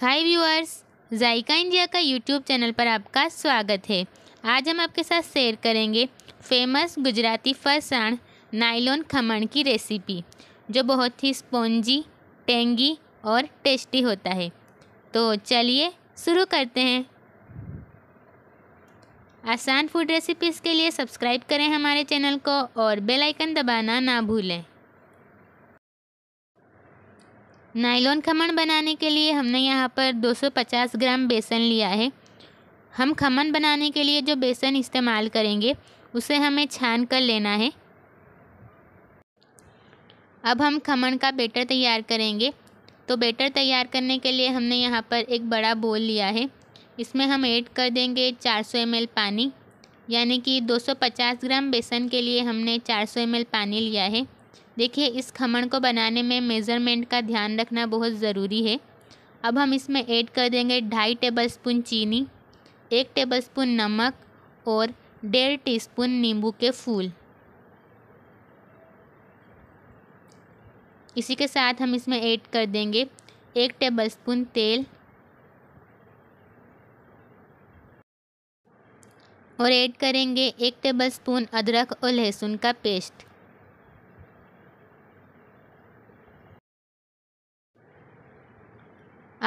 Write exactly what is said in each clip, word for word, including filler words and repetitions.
हाय viewers, Zayka India का YouTube channel पर आपका स्वागत है। आज हम आपके साथ शेयर करेंगे फेमस गुजराती फरसाण नायलॉन खमण की रेसिपी, जो बहुत ही स्पॉन्जी, टेंगी और टेस्टी होता है। तो चलिए शुरू करते हैं। आसान फूड रेसिपीज़ के लिए सब्सक्राइब करें हमारे चैनल को और बेल आइकन दबाना ना भूलें। नायलॉन खमण बनाने के लिए हमने यहाँ पर दो सौ पचास ग्राम बेसन लिया है। हम खमण बनाने के लिए जो बेसन इस्तेमाल करेंगे उसे हमें छान कर लेना है। अब हम खमण का बैटर तैयार करेंगे। तो बैटर तैयार करने के लिए हमने यहाँ पर एक बड़ा बोल लिया है। इसमें हम ऐड कर देंगे चार सौ एम एल पानी, यानी कि दो सौ पचास ग्राम बेसन के लिए हमने चार सौ एम एल पानी लिया है। देखिए, इस खमण को बनाने में मेज़रमेंट का ध्यान रखना बहुत ज़रूरी है। अब हम इसमें ऐड कर देंगे ढाई टेबलस्पून चीनी, एक टेबलस्पून नमक और डेढ़ टीस्पून नींबू के फूल। इसी के साथ हम इसमें ऐड कर देंगे एक टेबलस्पून तेल और ऐड करेंगे एक टेबलस्पून अदरक और लहसुन का पेस्ट।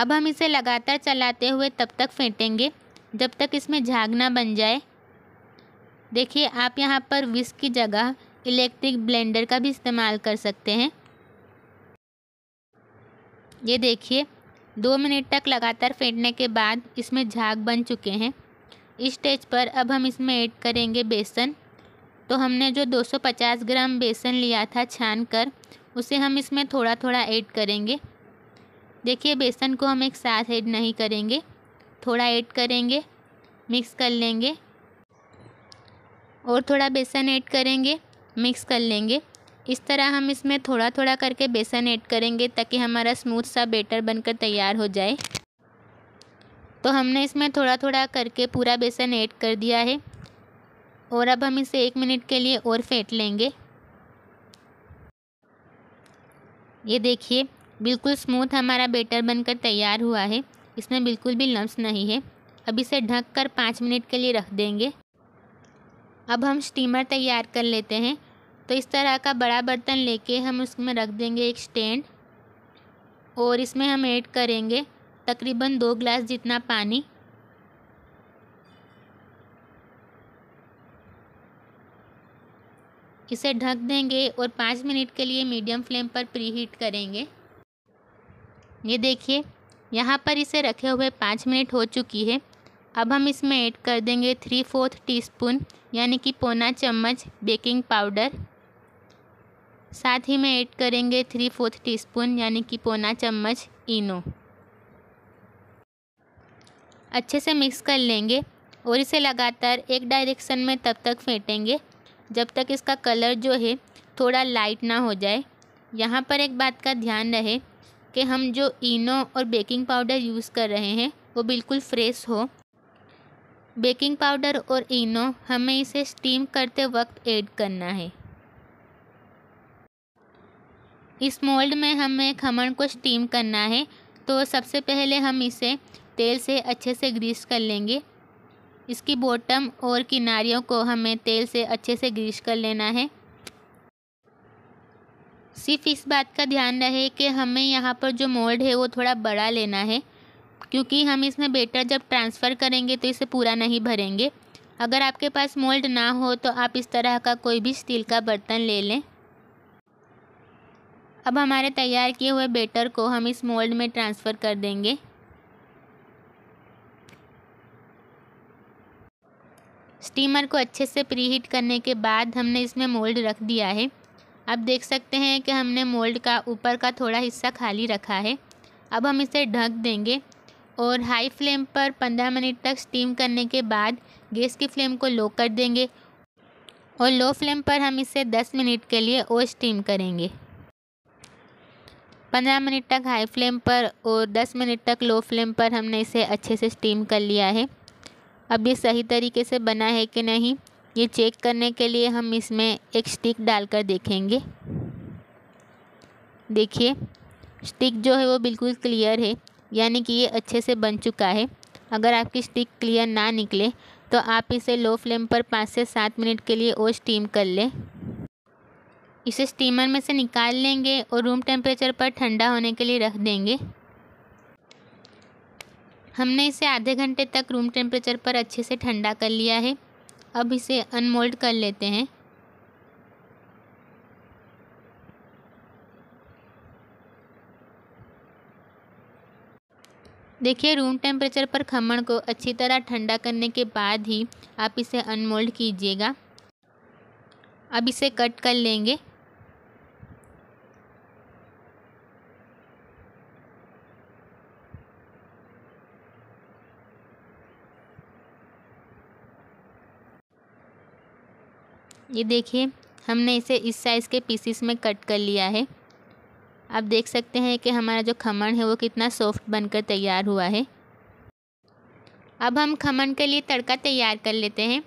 अब हम इसे लगातार चलाते हुए तब तक फेंटेंगे जब तक इसमें झाग ना बन जाए। देखिए, आप यहाँ पर विस्क की जगह इलेक्ट्रिक ब्लेंडर का भी इस्तेमाल कर सकते हैं। ये देखिए, दो मिनट तक लगातार फेंटने के बाद इसमें झाग बन चुके हैं। इस स्टेज पर अब हम इसमें ऐड करेंगे बेसन। तो हमने जो दो सौ पचास ग्राम बेसन लिया था छान कर, उसे हम इसमें थोड़ा थोड़ा ऐड करेंगे। देखिए, बेसन को हम एक साथ ऐड नहीं करेंगे, थोड़ा ऐड करेंगे, मिक्स कर लेंगे और थोड़ा बेसन ऐड करेंगे, मिक्स कर लेंगे। इस तरह हम इसमें थोड़ा थोड़ा करके बेसन ऐड करेंगे ताकि हमारा स्मूथ सा बैटर बनकर तैयार हो जाए। तो हमने इसमें थोड़ा थोड़ा करके पूरा बेसन ऐड कर दिया है और अब हम इसे एक मिनट के लिए और फेंट लेंगे। ये देखिए, बिल्कुल स्मूथ हमारा बैटर बनकर तैयार हुआ है। इसमें बिल्कुल भी लम्स नहीं है। अब इसे ढककर पाँच मिनट के लिए रख देंगे। अब हम स्टीमर तैयार कर लेते हैं। तो इस तरह का बड़ा बर्तन लेके हम उसमें रख देंगे एक स्टैंड और इसमें हम ऐड करेंगे तकरीबन दो ग्लास जितना पानी। इसे ढक देंगे और पाँच मिनट के लिए मीडियम फ्लेम पर प्रीहीट करेंगे। ये देखिए, यहाँ पर इसे रखे हुए पाँच मिनट हो चुकी है। अब हम इसमें ऐड कर देंगे थ्री फोर्थ टीस्पून, यानी कि पौना चम्मच बेकिंग पाउडर। साथ ही में ऐड करेंगे थ्री फोर्थ टीस्पून, यानी कि पौना चम्मच इनो। अच्छे से मिक्स कर लेंगे और इसे लगातार एक डायरेक्शन में तब तक फेंटेंगे जब तक इसका कलर जो है थोड़ा लाइट ना हो जाए। यहाँ पर एक बात का ध्यान रहे कि हम जो इनो और बेकिंग पाउडर यूज़ कर रहे हैं वो बिल्कुल फ्रेश हो। बेकिंग पाउडर और इनो हमें इसे स्टीम करते वक्त ऐड करना है। इस मोल्ड में हमें खमण को स्टीम करना है। तो सबसे पहले हम इसे तेल से अच्छे से ग्रीस कर लेंगे। इसकी बॉटम और किनारियों को हमें तेल से अच्छे से ग्रीस कर लेना है। सिर्फ इस बात का ध्यान रहे कि हमें यहाँ पर जो मोल्ड है वो थोड़ा बड़ा लेना है, क्योंकि हम इसमें बैटर जब ट्रांसफ़र करेंगे तो इसे पूरा नहीं भरेंगे। अगर आपके पास मोल्ड ना हो तो आप इस तरह का कोई भी स्टील का बर्तन ले लें। अब हमारे तैयार किए हुए बैटर को हम इस मोल्ड में ट्रांसफ़र कर देंगे। स्टीमर को अच्छे से प्रीहीट करने के बाद हमने इसमें मोल्ड रख दिया है। आप देख सकते हैं कि हमने मोल्ड का ऊपर का थोड़ा हिस्सा खाली रखा है। अब हम इसे ढक देंगे और हाई फ्लेम पर पंद्रह मिनट तक स्टीम करने के बाद गैस की फ्लेम को लो कर देंगे और लो फ्लेम पर हम इसे दस मिनट के लिए और स्टीम करेंगे। पंद्रह मिनट तक हाई फ्लेम पर और दस मिनट तक लो फ्लेम पर हमने इसे अच्छे से स्टीम कर लिया है। अब ये सही तरीके से बना है कि नहीं, ये चेक करने के लिए हम इसमें एक स्टिक डालकर देखेंगे। देखिए, स्टिक जो है वो बिल्कुल क्लियर है, यानी कि ये अच्छे से बन चुका है। अगर आपकी स्टिक क्लियर ना निकले तो आप इसे लो फ्लेम पर पाँच से सात मिनट के लिए और स्टीम कर लें। इसे स्टीमर में से निकाल लेंगे और रूम टेम्परेचर पर ठंडा होने के लिए रख देंगे। हमने इसे आधे घंटे तक रूम टेम्परेचर पर अच्छे से ठंडा कर लिया है। अब इसे अनमोल्ड कर लेते हैं। देखिए, रूम टेम्परेचर पर खमण को अच्छी तरह ठंडा करने के बाद ही आप इसे अनमोल्ड कीजिएगा। अब इसे कट कर लेंगे। ये देखिए, हमने इसे इस साइज़ के पीसेस में कट कर लिया है। आप देख सकते हैं कि हमारा जो खमण है वो कितना सॉफ्ट बनकर तैयार हुआ है। अब हम खमण के लिए तड़का तैयार कर लेते हैं।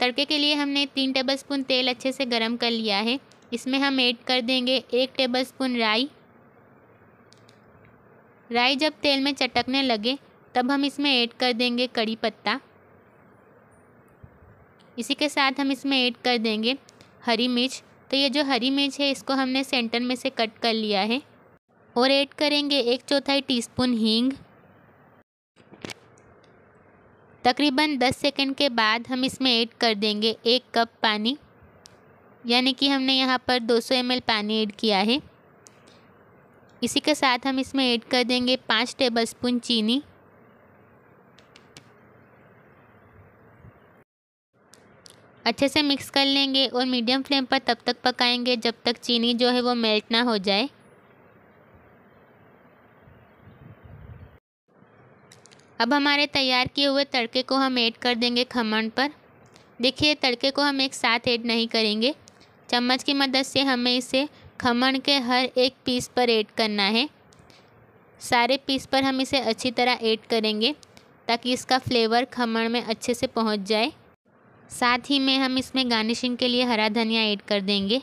तड़के के लिए हमने तीन टेबलस्पून तेल अच्छे से गरम कर लिया है। इसमें हम ऐड कर देंगे एक टेबलस्पून राई। राई जब तेल में चटकने लगे तब हम इसमें ऐड कर देंगे कड़ी पत्ता। इसी के साथ हम इसमें ऐड कर देंगे हरी मिर्च। तो ये जो हरी मिर्च है इसको हमने सेंटर में से कट कर लिया है। और ऐड करेंगे एक चौथाई टीस्पून हींग। तकरीबन दस सेकंड के बाद हम इसमें ऐड कर देंगे एक कप पानी, यानी कि हमने यहाँ पर दो सौ एम एल पानी ऐड किया है। इसी के साथ हम इसमें ऐड कर देंगे पाँच टेबलस्पून चीनी। अच्छे से मिक्स कर लेंगे और मीडियम फ्लेम पर तब तक पकाएंगे जब तक चीनी जो है वो मेल्ट ना हो जाए। अब हमारे तैयार किए हुए तड़के को हम ऐड कर देंगे खमण पर। देखिए, तड़के को हम एक साथ ऐड नहीं करेंगे। चम्मच की मदद से हमें इसे खमण के हर एक पीस पर ऐड करना है। सारे पीस पर हम इसे अच्छी तरह ऐड करेंगे ताकि इसका फ्लेवर खमण में अच्छे से पहुंच जाए। साथ ही में हम इसमें गार्निशिंग के लिए हरा धनिया ऐड कर देंगे।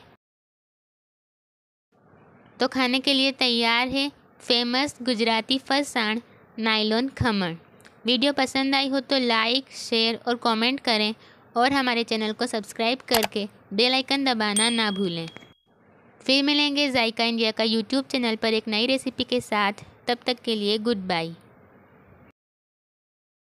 तो खाने के लिए तैयार है famous Gujarati farsan nylon khaman. Video पसंद आई हो तो लाइक, शेयर और कमेंट करें और हमारे चैनल को सब्सक्राइब करके बेल आइकन दबाना ना भूलें। फिर मिलेंगे जायका इंडिया का यूट्यूब चैनल पर एक नई रेसिपी के साथ। तब तक के लिए गुड बाय।